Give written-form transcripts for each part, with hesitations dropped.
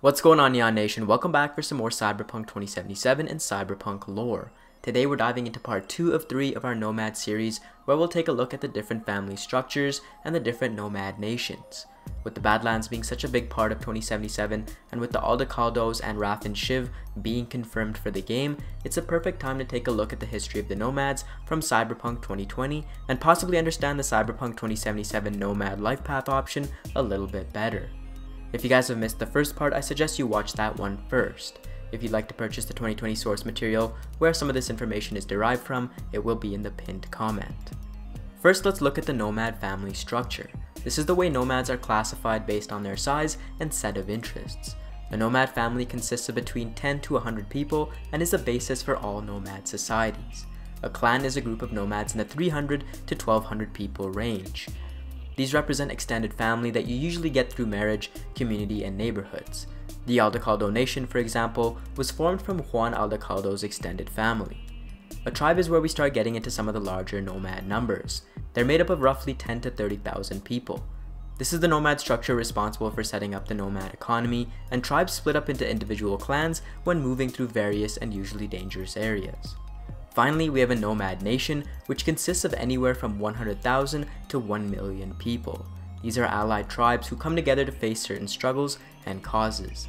What's going on, Neon Nation? Welcome back for some more Cyberpunk 2077 and Cyberpunk lore. Today we're diving into part 2 of 3 of our Nomad series, where we'll take a look at the different family structures and the different Nomad nations. With the Badlands being such a big part of 2077, and with the Aldecaldos and Raff and Shiv being confirmed for the game, it's a perfect time to take a look at the history of the Nomads from Cyberpunk 2020, and possibly understand the Cyberpunk 2077 Nomad life path option a little bit better. If you guys have missed the first part, I suggest you watch that one first. If you'd like to purchase the 2020 source material, where some of this information is derived from, it will be in the pinned comment. First, let's look at the Nomad family structure. This is the way Nomads are classified based on their size and set of interests. A Nomad family consists of between 10 to 100 people and is the basis for all Nomad societies. A clan is a group of Nomads in the 300 to 1200 people range. These represent extended family that you usually get through marriage, community, and neighborhoods. The Aldecaldo Nation, for example, was formed from Juan Aldecaldo's extended family. A tribe is where we start getting into some of the larger Nomad numbers. They're made up of roughly 10 to 30,000 people. This is the Nomad structure responsible for setting up the Nomad economy, and tribes split up into individual clans when moving through various and usually dangerous areas. Finally, we have a Nomad Nation, which consists of anywhere from 100,000 to 1 million people. These are allied tribes who come together to face certain struggles and causes.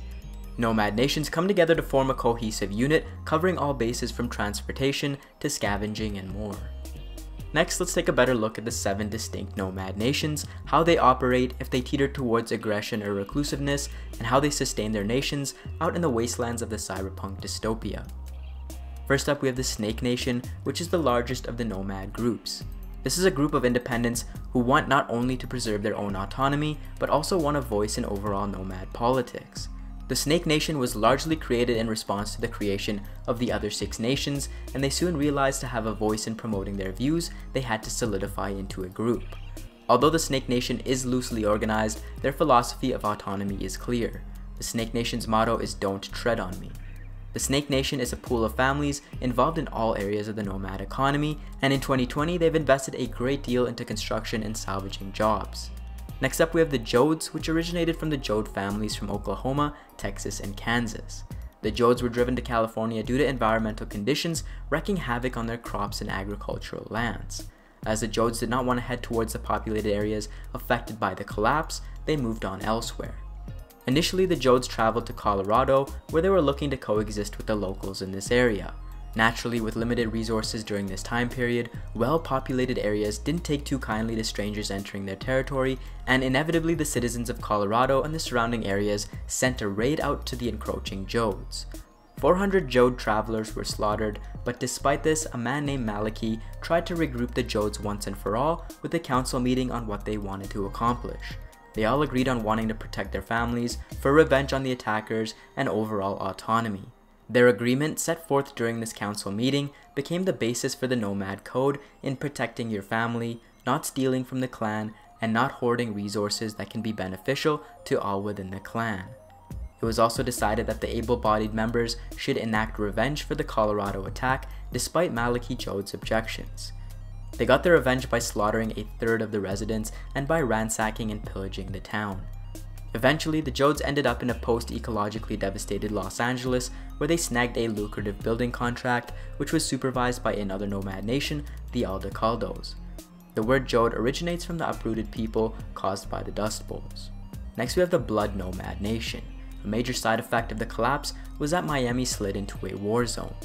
Nomad Nations come together to form a cohesive unit, covering all bases from transportation to scavenging and more. Next, let's take a better look at the 7 distinct Nomad Nations, how they operate, if they teeter towards aggression or reclusiveness, and how they sustain their nations out in the wastelands of the cyberpunk dystopia. First up, we have the Snake Nation, which is the largest of the Nomad groups. This is a group of independents who want not only to preserve their own autonomy, but also want a voice in overall Nomad politics. The Snake Nation was largely created in response to the creation of the other 6 nations, and they soon realized to have a voice in promoting their views, they had to solidify into a group. Although the Snake Nation is loosely organized, their philosophy of autonomy is clear. The Snake Nation's motto is "Don't tread on me." The Snake Nation is a pool of families involved in all areas of the Nomad economy, and in 2020 they've invested a great deal into construction and salvaging jobs. Next up, we have the Jodes, which originated from the Jode families from Oklahoma, Texas, and Kansas. The Jodes were driven to California due to environmental conditions wreaking havoc on their crops and agricultural lands. As the Jodes did not want to head towards the populated areas affected by the collapse, they moved on elsewhere. Initially, the Jodes traveled to Colorado, where they were looking to coexist with the locals in this area. Naturally, with limited resources during this time period, well-populated areas didn't take too kindly to strangers entering their territory, and inevitably the citizens of Colorado and the surrounding areas sent a raid out to the encroaching Jodes. 400 Jode travelers were slaughtered, but despite this, a man named Malachi tried to regroup the Jodes once and for all with a council meeting on what they wanted to accomplish. They all agreed on wanting to protect their families, for revenge on the attackers, and overall autonomy. Their agreement, set forth during this council meeting, became the basis for the Nomad Code in protecting your family, not stealing from the clan, and not hoarding resources that can be beneficial to all within the clan. It was also decided that the able-bodied members should enact revenge for the Colorado attack, despite Malachi Jode's objections. They got their revenge by slaughtering a third of the residents and by ransacking and pillaging the town. Eventually, the Jodes ended up in a post-ecologically devastated Los Angeles, where they snagged a lucrative building contract, which was supervised by another Nomad Nation, the Aldecaldos. The word Jode originates from the uprooted people caused by the Dust Bowls. Next, we have the Blood Nomad Nation. A major side effect of the collapse was that Miami slid into a war zone.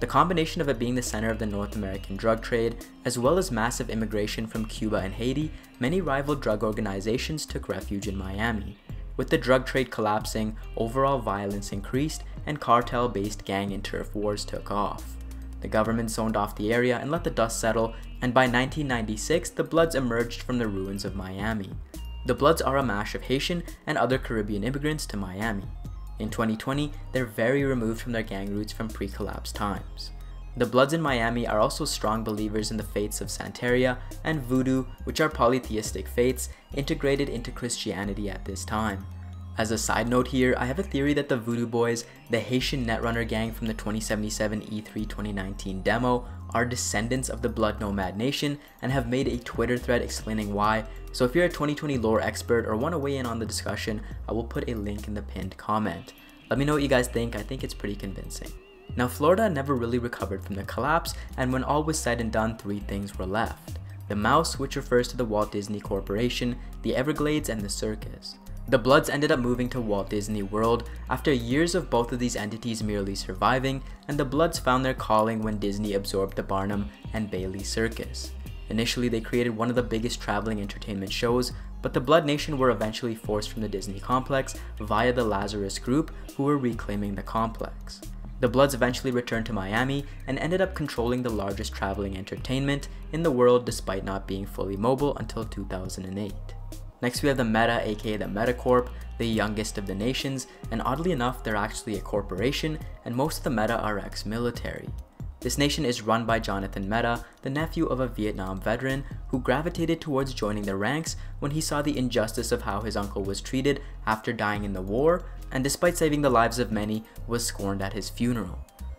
The combination of it being the center of the North American drug trade, as well as massive immigration from Cuba and Haiti, many rival drug organizations took refuge in Miami. With the drug trade collapsing, overall violence increased, and cartel-based gang and turf wars took off. The government zoned off the area and let the dust settle, and by 1996, the Bloods emerged from the ruins of Miami. The Bloods are a mash of Haitian and other Caribbean immigrants to Miami. In 2020, they're very removed from their gang roots from pre-collapse times. The Bloods in Miami are also strong believers in the faiths of Santeria and Voodoo, which are polytheistic faiths integrated into Christianity at this time. As a side note here, I have a theory that the Voodoo Boys, the Haitian Netrunner gang from the 2077 E3 2019 demo, are descendants of the Blood Nomad Nation and have made a Twitter thread explaining why, so if you're a 2020 lore expert or want to weigh in on the discussion, I will put a link in the pinned comment. Let me know what you guys think, I think it's pretty convincing. Now, Florida never really recovered from the collapse, and when all was said and done, three things were left. The mouse, which refers to the Walt Disney Corporation, the Everglades, and the circus. The Bloods ended up moving to Walt Disney World after years of both of these entities merely surviving, and the Bloods found their calling when Disney absorbed the Barnum and Bailey Circus. Initially, they created one of the biggest traveling entertainment shows, but the Blood Nation were eventually forced from the Disney complex via the Lazarus group, who were reclaiming the complex. The Bloods eventually returned to Miami and ended up controlling the largest traveling entertainment in the world despite not being fully mobile until 2008. Next we have the Meta, aka the Metacorp, the youngest of the nations, and oddly enough they're actually a corporation and most of the Meta are ex-military. This nation is run by Jonathan Meta, the nephew of a Vietnam veteran who gravitated towards joining the ranks when he saw the injustice of how his uncle was treated after dying in the war, and despite saving the lives of many, was scorned at his funeral.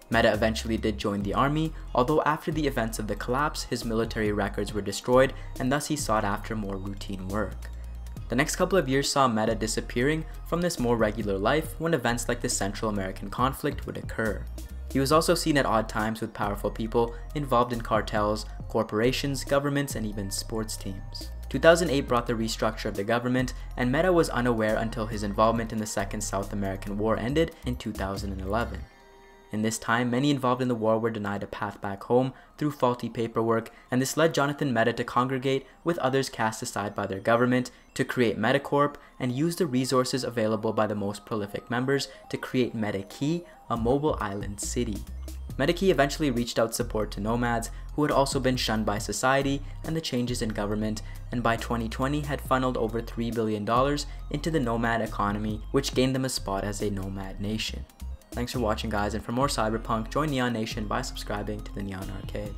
Meta eventually did join the army, although after the events of the collapse, his military records were destroyed and thus he sought after more routine work. The next couple of years saw Meta disappearing from this more regular life when events like the Central American conflict would occur. He was also seen at odd times with powerful people involved in cartels, corporations, governments, and even sports teams. 2008 brought the restructure of the government, and Meta was unaware until his involvement in the Second South American War ended in 2011. In this time, many involved in the war were denied a path back home through faulty paperwork, and this led Jonathan Meta to congregate with others cast aside by their government to create MetaCorp and use the resources available by the most prolific members to create MetaKey, a mobile island city. MetaKey eventually reached out support to nomads, who had also been shunned by society and the changes in government, and by 2020 had funneled over $3 billion into the nomad economy, which gained them a spot as a nomad nation. Thanks for watching guys, and for more Cyberpunk, join Neon Nation by subscribing to the Neon Arcade.